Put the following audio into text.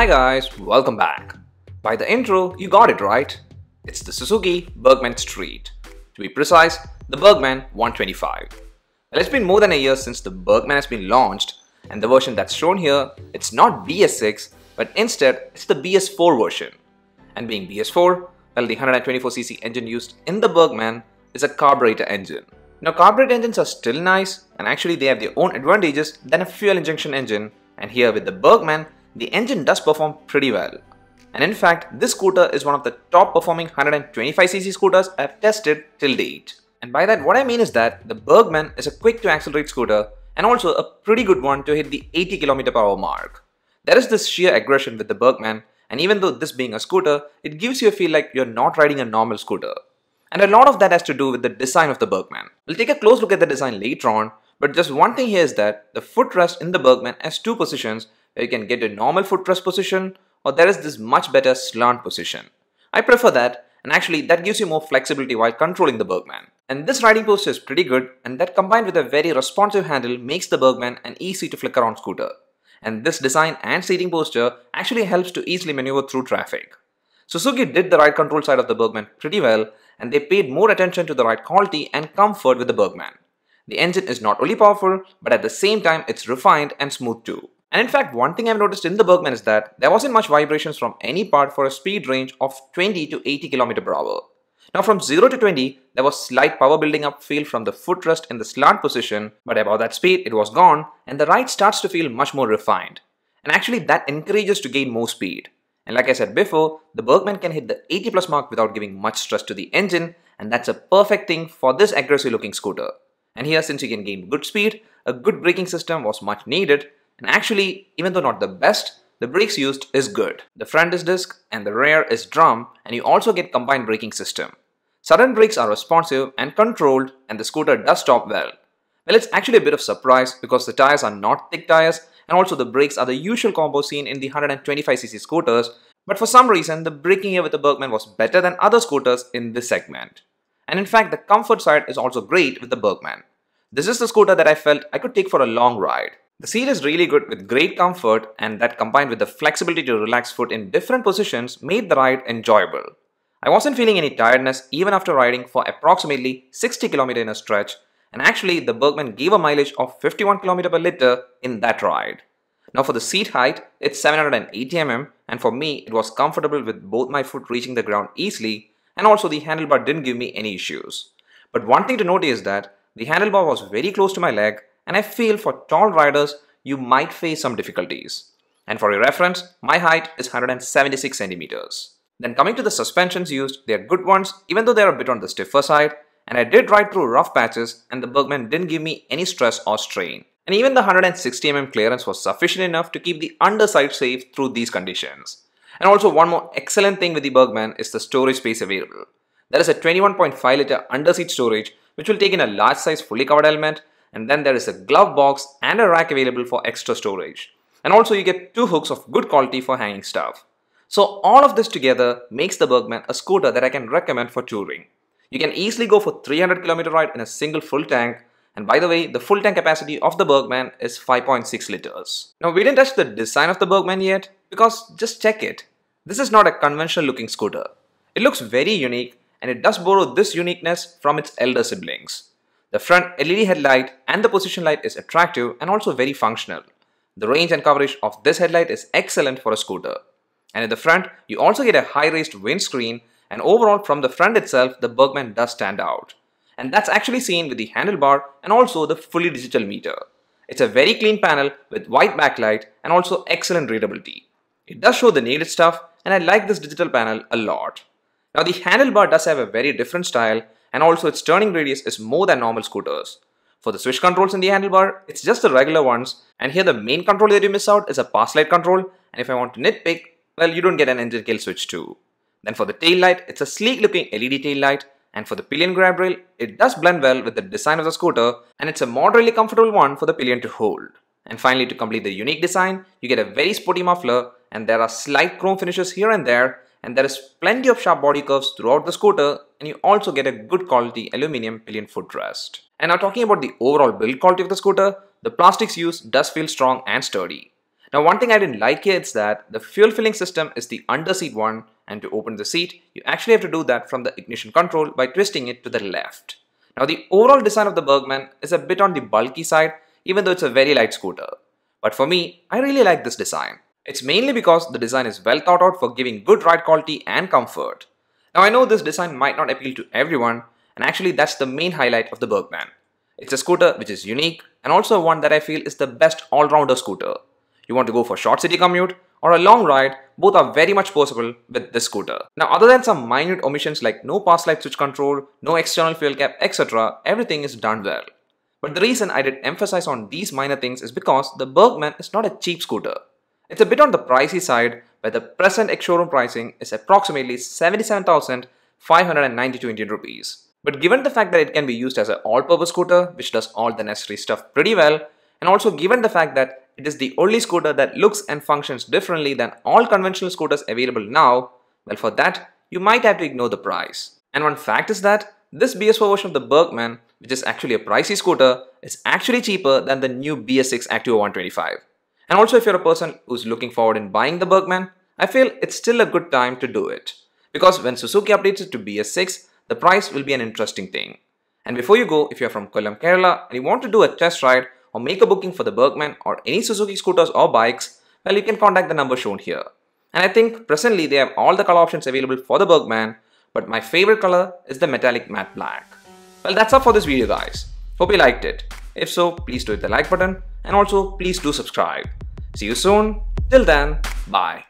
Hi guys, welcome back. By the intro, you got it right. It's the Suzuki Burgman Street. To be precise, the Burgman 125. Well, it's been more than a year since the Burgman has been launched, and the version that's shown here, it's not BS6, but instead it's the BS4 version. And being BS4, well, the 124cc engine used in the Burgman is a carburetor engine. Now, carburetor engines are still nice, and actually they have their own advantages than a fuel injection engine, and here with the Burgman, the engine does perform pretty well. And in fact, this scooter is one of the top performing 125cc scooters I've tested till date. And by that, what I mean is that the Burgman is a quick to accelerate scooter and also a pretty good one to hit the 80 km/h mark. There is this sheer aggression with the Burgman, and even though this being a scooter, it gives you a feel like you're not riding a normal scooter. And a lot of that has to do with the design of the Burgman. We'll take a close look at the design later on, but just one thing here is that the footrest in the Burgman has two positions where you can get a normal footrest position, or there is this much better slant position. I prefer that, and actually that gives you more flexibility while controlling the Burgman. And this riding posture is pretty good, and that combined with a very responsive handle makes the Burgman an easy to flick around scooter. And this design and seating posture actually helps to easily maneuver through traffic. Suzuki did the ride control side of the Burgman pretty well, and they paid more attention to the ride quality and comfort with the Burgman. The engine is not only powerful, but at the same time it's refined and smooth too. And in fact, one thing I've noticed in the Burgman is that there wasn't much vibrations from any part for a speed range of 20 to 80 km/h. Now from 0 to 20, there was slight power building up feel from the footrest in the slant position, but above that speed it was gone, and the ride starts to feel much more refined. And actually that encourages to gain more speed. And like I said before, the Burgman can hit the 80+ mark without giving much stress to the engine, and that's a perfect thing for this aggressive looking scooter. And here, since you can gain good speed, a good braking system was much needed. And actually, even though not the best, the brakes used is good. The front is disc and the rear is drum, and you also get combined braking system. Sudden brakes are responsive and controlled, and the scooter does stop well. Well, it's actually a bit of surprise because the tires are not thick tires, and also the brakes are the usual combo seen in the 125cc scooters, but for some reason the braking here with the Burgman was better than other scooters in this segment. And in fact, the comfort side is also great with the Burgman. This is the scooter that I felt I could take for a long ride. The seat is really good with great comfort, and that combined with the flexibility to relax foot in different positions made the ride enjoyable. I wasn't feeling any tiredness even after riding for approximately 60 km in a stretch, and actually the Burgman gave a mileage of 51 km/L in that ride. Now for the seat height, it's 780 mm, and for me it was comfortable with both my foot reaching the ground easily, and also the handlebar didn't give me any issues. But one thing to note is that the handlebar was very close to my leg, and I feel for tall riders, you might face some difficulties. And for your reference, my height is 176 centimeters. Then coming to the suspensions used, they are good ones, even though they are a bit on the stiffer side. And I did ride through rough patches, and the Burgman didn't give me any stress or strain. And even the 160 mm clearance was sufficient enough to keep the underside safe through these conditions. And also one more excellent thing with the Burgman is the storage space available. There is a 21.5 litre underseat storage, which will take in a large size fully covered helmet. And then there is a glove box and a rack available for extra storage. And also you get two hooks of good quality for hanging stuff. So all of this together makes the Burgman a scooter that I can recommend for touring. You can easily go for 300 km ride in a single full tank. And by the way, the full tank capacity of the Burgman is 5.6 liters. Now we didn't touch the design of the Burgman yet, because just check it. This is not a conventional looking scooter. It looks very unique, and it does borrow this uniqueness from its elder siblings. The front LED headlight and the position light is attractive and also very functional. The range and coverage of this headlight is excellent for a scooter. And in the front, you also get a high-raised windscreen, and overall from the front itself, the Burgman does stand out. And that's actually seen with the handlebar and also the fully digital meter. It's a very clean panel with white backlight and also excellent readability. It does show the needed stuff, and I like this digital panel a lot. Now the handlebar does have a very different style, and also its turning radius is more than normal scooters. For the switch controls in the handlebar, it's just the regular ones, and here the main control that you miss out is a pass light control, and if I want to nitpick, well, you don't get an engine kill switch too. Then for the tail light, it's a sleek looking LED tail light, and for the pillion grab rail, it does blend well with the design of the scooter, and it's a moderately comfortable one for the pillion to hold. And finally, to complete the unique design, you get a very sporty muffler, and there are slight chrome finishes here and there, and there is plenty of sharp body curves throughout the scooter, and you also get a good quality aluminium pillion footrest. And now talking about the overall build quality of the scooter, the plastics used does feel strong and sturdy. Now, one thing I didn't like here is that the fuel filling system is the underseat one, and to open the seat, you actually have to do that from the ignition control by twisting it to the left. Now, the overall design of the Burgman is a bit on the bulky side, even though it's a very light scooter. But for me, I really like this design. It's mainly because the design is well thought out for giving good ride quality and comfort. Now, I know this design might not appeal to everyone, and actually that's the main highlight of the Burgman. It's a scooter which is unique and also one that I feel is the best all-rounder scooter. You want to go for a short city commute or a long ride, both are very much possible with this scooter. Now, other than some minute omissions like no pass light switch control, no external fuel cap, etc., everything is done well. But the reason I did emphasize on these minor things is because the Burgman is not a cheap scooter. It's a bit on the pricey side, where the present ex-showroom pricing is approximately 77,592 Indian rupees. But given the fact that it can be used as an all-purpose scooter, which does all the necessary stuff pretty well, and also given the fact that it is the only scooter that looks and functions differently than all conventional scooters available now, well, for that, you might have to ignore the price. And one fact is that this BS4 version of the Burgman, which is actually a pricey scooter, is actually cheaper than the new BS6 Activa 125. And also, if you're a person who's looking forward in buying the Burgman, I feel it's still a good time to do it. Because when Suzuki updates it to BS6, the price will be an interesting thing. And before you go, if you're from Kollam, Kerala, and you want to do a test ride or make a booking for the Burgman or any Suzuki scooters or bikes, well, you can contact the number shown here. And I think presently they have all the color options available for the Burgman, but my favorite color is the metallic matte black. Well, that's up for this video, guys. Hope you liked it. If so, please do hit the like button and also please do subscribe. See you soon. Till then, bye.